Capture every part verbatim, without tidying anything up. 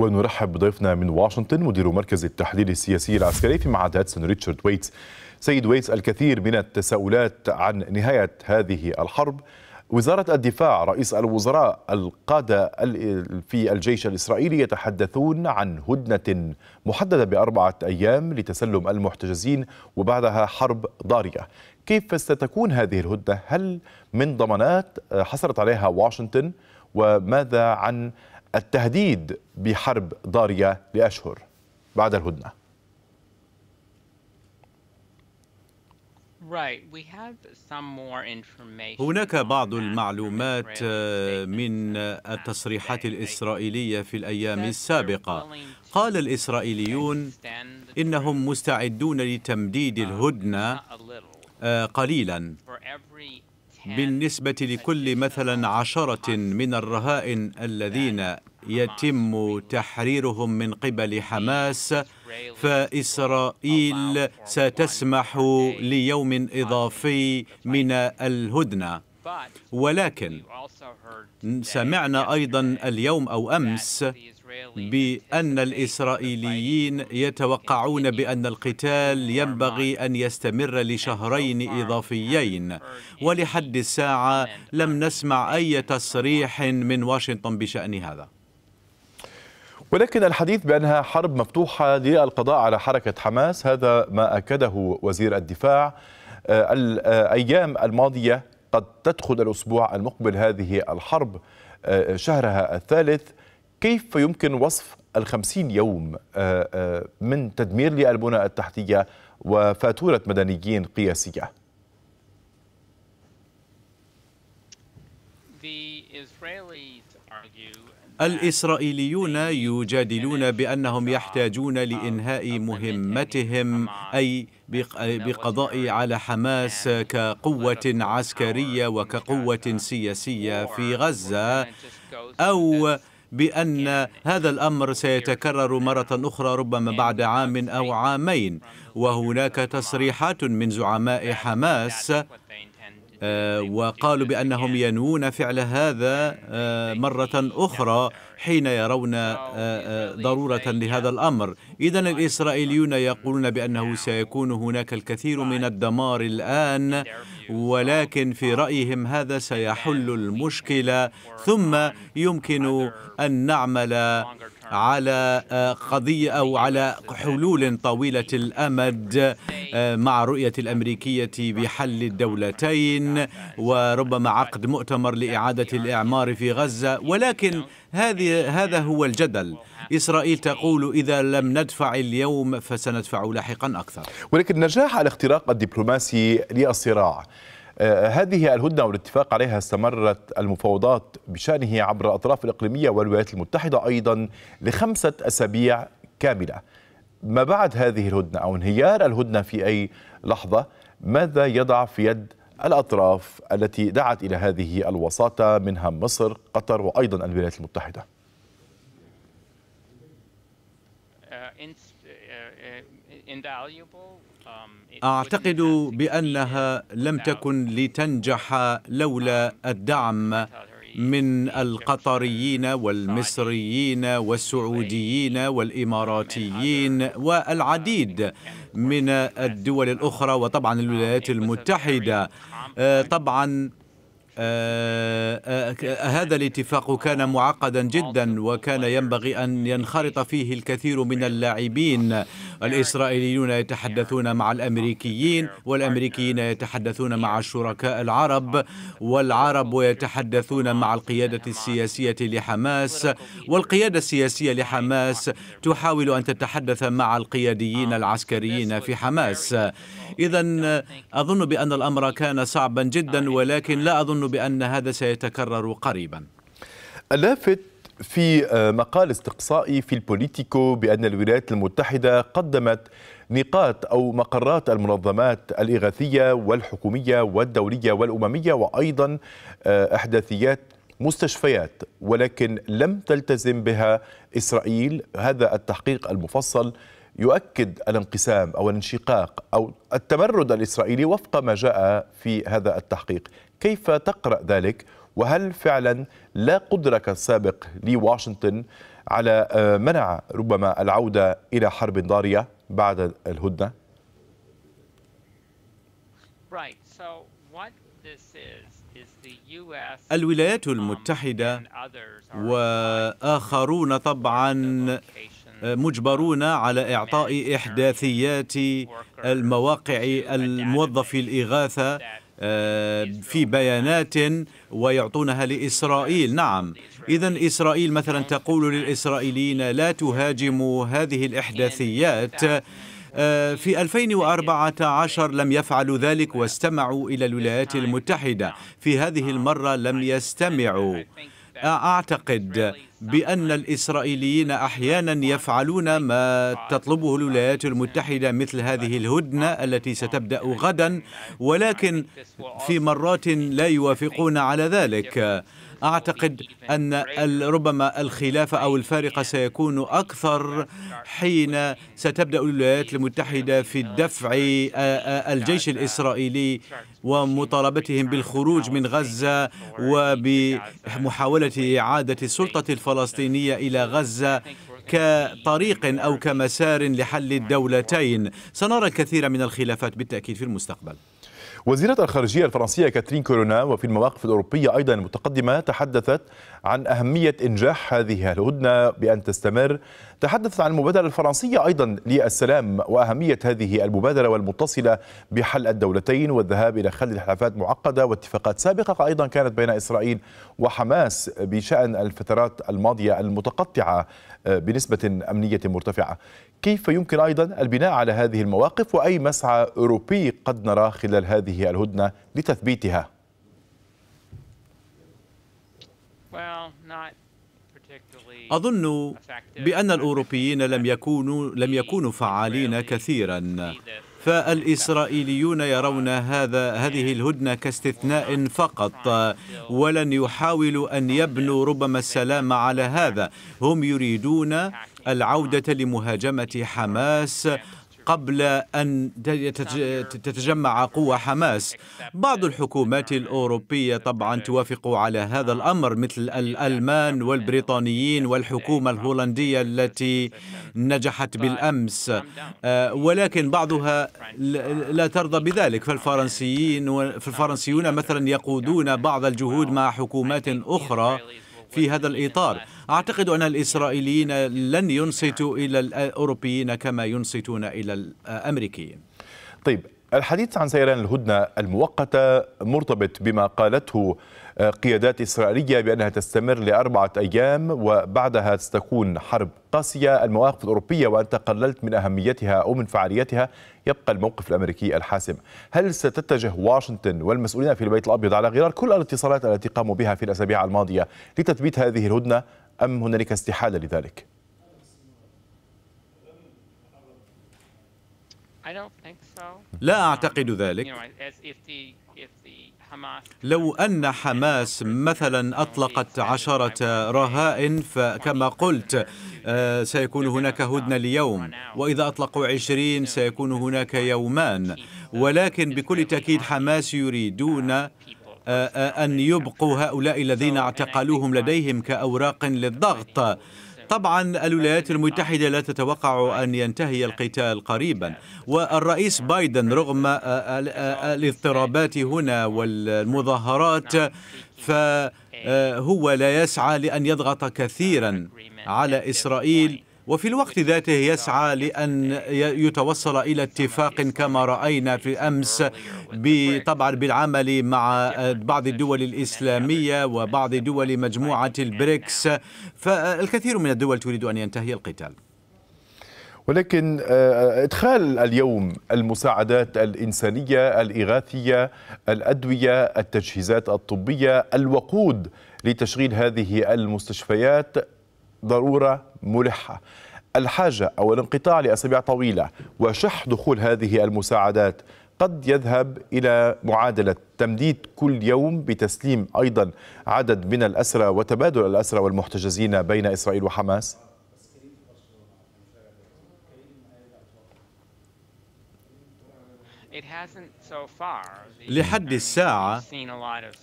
ونرحب بضيفنا من واشنطن مدير مركز التحليل السياسي العسكري في معهد هادسون ريتشارد ويتس. سيد ويتس، الكثير من التساؤلات عن نهاية هذه الحرب. وزارة الدفاع، رئيس الوزراء، القادة في الجيش الإسرائيلي يتحدثون عن هدنة محددة بأربعة أيام لتسلم المحتجزين وبعدها حرب ضارية. كيف ستكون هذه الهدنة؟ هل من ضمانات حصلت عليها واشنطن؟ وماذا عن التهديد بحرب ضارية لأشهر بعد الهدنة؟ هناك بعض المعلومات من التصريحات الإسرائيلية في الأيام السابقة. قال الإسرائيليون إنهم مستعدون لتمديد الهدنة قليلا. بالنسبة لكل مثلا عشرة من الرهائن الذين يتم تحريرهم من قبل حماس، فإسرائيل ستسمح ليوم إضافي من الهدنة. ولكن سمعنا أيضا اليوم أو أمس بأن الإسرائيليين يتوقعون بأن القتال ينبغي أن يستمر لشهرين إضافيين، ولحد الساعة لم نسمع أي تصريح من واشنطن بشأن هذا. ولكن الحديث بأنها حرب مفتوحة للقضاء على حركة حماس، هذا ما أكده وزير الدفاع. الأيام الماضية، قد تدخل الأسبوع المقبل هذه الحرب شهرها الثالث. كيف يمكن وصف الخمسين يوم من تدمير للبنى التحتية وفاتورة مدنيين قياسية؟ الإسرائيليون يجادلون بأنهم يحتاجون لإنهاء مهمتهم، أي بقضاء على حماس كقوة عسكرية وكقوة سياسية في غزة، أو بأن هذا الأمر سيتكرر مرة أخرى ربما بعد عام أو عامين. وهناك تصريحات من زعماء حماس وقالوا بأنهم ينوون فعل هذا مرة أخرى حين يرون ضرورة لهذا الأمر. إذن الإسرائيليون يقولون بأنه سيكون هناك الكثير من الدمار الآن، ولكن في رأيهم هذا سيحل المشكلة، ثم يمكن أن نعمل على قضية أو على حلول طويلة الأمد مع رؤية الأمريكية بحل الدولتين، وربما عقد مؤتمر لإعادة الإعمار في غزة. ولكن هذه هذا هو الجدل. إسرائيل تقول إذا لم ندفع اليوم فسندفع لاحقا أكثر. ولكن نجاح الاختراق الدبلوماسي للصراع، هذه الهدنة والاتفاق عليها استمرت المفاوضات بشأنه عبر الأطراف الإقليمية والولايات المتحدة أيضا لخمسة أسابيع كاملة. ما بعد هذه الهدنة أو انهيار الهدنة في أي لحظة، ماذا يضع في يد الأطراف التي دعت إلى هذه الوساطة، منها مصر، قطر وأيضا الولايات المتحدة؟ أعتقد بأنها لم تكن لتنجح لولا الدعم من القطريين والمصريين والسعوديين والإماراتيين والعديد من الدول الأخرى، وطبعا الولايات المتحدة. طبعا هذا الاتفاق كان معقدا جدا، وكان ينبغي أن ينخرط فيه الكثير من اللاعبين. الإسرائيليون يتحدثون مع الأمريكيين، والأمريكيين يتحدثون مع الشركاء العرب، والعرب يتحدثون مع القيادة السياسية لحماس، والقيادة السياسية لحماس تحاول أن تتحدث مع القياديين العسكريين في حماس. إذن أظن بأن الأمر كان صعبا جدا، ولكن لا أظن بأن هذا سيتكرر قريبا. اللافت في مقال استقصائي في البوليتيكو بأن الولايات المتحدة قدمت نقاط أو مقرات المنظمات الإغاثية والحكومية والدولية والأممية وأيضا إحداثيات مستشفيات، ولكن لم تلتزم بها إسرائيل. هذا التحقيق المفصل يؤكد الانقسام أو الانشقاق أو التمرد الإسرائيلي وفق ما جاء في هذا التحقيق. كيف تقرأ ذلك؟ وهل فعلا لا قدرة كالسابق لواشنطن على منع ربما العودة إلى حرب ضارية بعد الهدنة؟ الولايات المتحدة وآخرون طبعا مجبرون على إعطاء إحداثيات المواقع الموظفي الإغاثة في بيانات ويعطونها لإسرائيل. نعم، إذن إسرائيل مثلا تقول للإسرائيليين لا تهاجموا هذه الإحداثيات. في ألفين وأربعة عشر لم يفعلوا ذلك واستمعوا إلى الولايات المتحدة، في هذه المرة لم يستمعوا. أعتقد بأن الإسرائيليين أحيانا يفعلون ما تطلبه الولايات المتحدة مثل هذه الهدنة التي ستبدأ غدا، ولكن في مرات لا يوافقون على ذلك. أعتقد أن ربما الخلاف أو الفارق سيكون أكثر حين ستبدأ الولايات المتحدة في دفع الجيش الإسرائيلي ومطالبتهم بالخروج من غزة وبمحاولة إعادة السلطة الفلسطينية إلى غزة كطريق أو كمسار لحل الدولتين. سنرى الكثير من الخلافات بالتأكيد في المستقبل. وزيرة الخارجية الفرنسية كاترين كورونا وفي المواقف الأوروبية أيضا المتقدمة تحدثت عن أهمية إنجاح هذه الهدنة بأن تستمر. تحدثت عن المبادرة الفرنسية أيضا للسلام وأهمية هذه المبادرة والمتصلة بحل الدولتين والذهاب إلى خل خلافات معقدة واتفاقات سابقة أيضا كانت بين إسرائيل وحماس بشأن الفترات الماضية المتقطعة بنسبة أمنية مرتفعة. كيف يمكن أيضا البناء على هذه المواقف وأي مسعى أوروبي قد نراه خلال هذه الهدنة لتثبيتها؟ أظن بأن الأوروبيين لم يكونوا لم يكونوا فعالين كثيرا، فالإسرائيليون يرون هذا هذه الهدنة كاستثناء فقط، ولن يحاولوا أن يبنوا ربما السلام على هذا. هم يريدون العودة لمهاجمة حماس قبل أن تتجمع قوى حماس. بعض الحكومات الأوروبية طبعا توافق على هذا الأمر مثل الألمان والبريطانيين والحكومة الهولندية التي نجحت بالأمس، ولكن بعضها لا ترضى بذلك. فالفرنسيين فالفرنسيون مثلا يقودون بعض الجهود مع حكومات أخرى في هذا الإطار. أعتقد أن الإسرائيليين لن ينصتوا إلى الأوروبيين كما ينصتون إلى الأمريكيين. طيب، الحديث عن سيران الهدنة المؤقتة مرتبط بما قالته قيادات إسرائيلية بأنها تستمر لأربعة أيام وبعدها ستكون حرب قاسية. المواقف الأوروبية وأنت قللت من أهميتها أو من فعاليتها، يبقى الموقف الأمريكي الحاسم. هل ستتجه واشنطن والمسؤولين في البيت الأبيض على غرار كل الاتصالات التي قاموا بها في الأسابيع الماضية لتثبيت هذه الهدنة أم هنالك استحالة لذلك؟ لا أعتقد ذلك. لو أن حماس مثلا أطلقت عشرة رهائن فكما قلت سيكون هناك هدنة اليوم، وإذا أطلقوا عشرين سيكون هناك يومان، ولكن بكل تأكيد حماس يريدون أن يبقوا هؤلاء الذين اعتقلوهم لديهم كأوراق للضغط. طبعا الولايات المتحدة لا تتوقع أن ينتهي القتال قريبا، والرئيس بايدن رغم الاضطرابات هنا والمظاهرات فهو لا يسعى لأن يضغط كثيرا على إسرائيل، وفي الوقت ذاته يسعى لأن يتوصل إلى اتفاق كما رأينا في أمس طبعا بالعمل مع بعض الدول الإسلامية وبعض دول مجموعة البريكس. فالكثير من الدول تريد أن ينتهي القتال. ولكن إدخال اليوم المساعدات الإنسانية الإغاثية الأدوية التجهيزات الطبية الوقود لتشغيل هذه المستشفيات ضرورة ملحة. الحاجة أو الانقطاع لأسابيع طويلة وشح دخول هذه المساعدات قد يذهب إلى معادلة تمديد كل يوم بتسليم أيضا عدد من الأسرى وتبادل الأسرى والمحتجزين بين إسرائيل وحماس. لحد الساعة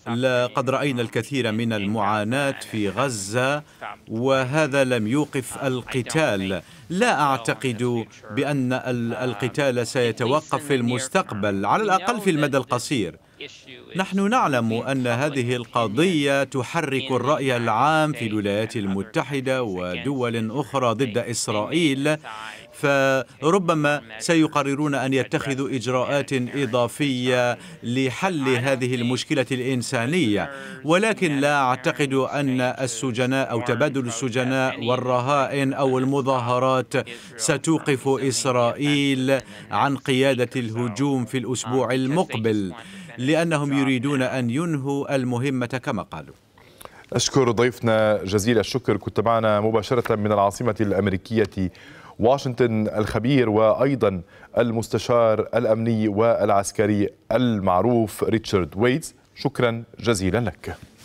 لقد رأينا الكثير من المعاناة في غزة، وهذا لم يوقف القتال. لا أعتقد بأن القتال سيتوقف في المستقبل، على الأقل في المدى القصير. نحن نعلم أن هذه القضية تحرك الرأي العام في الولايات المتحدة ودول أخرى ضد إسرائيل، فربما سيقررون أن يتخذوا إجراءات إضافية لحل هذه المشكلة الإنسانية، ولكن لا أعتقد أن السجناء أو تبادل السجناء والرهائن أو المظاهرات ستوقف إسرائيل عن قيادة الهجوم في الأسبوع المقبل، لأنهم يريدون أن ينهوا المهمة كما قالوا. أشكر ضيفنا جزيل الشكر، كنت معنا مباشرة من العاصمة الأمريكية واشنطن الخبير وأيضا المستشار الأمني والعسكري المعروف ريتشارد ويتز، شكرا جزيلا لك.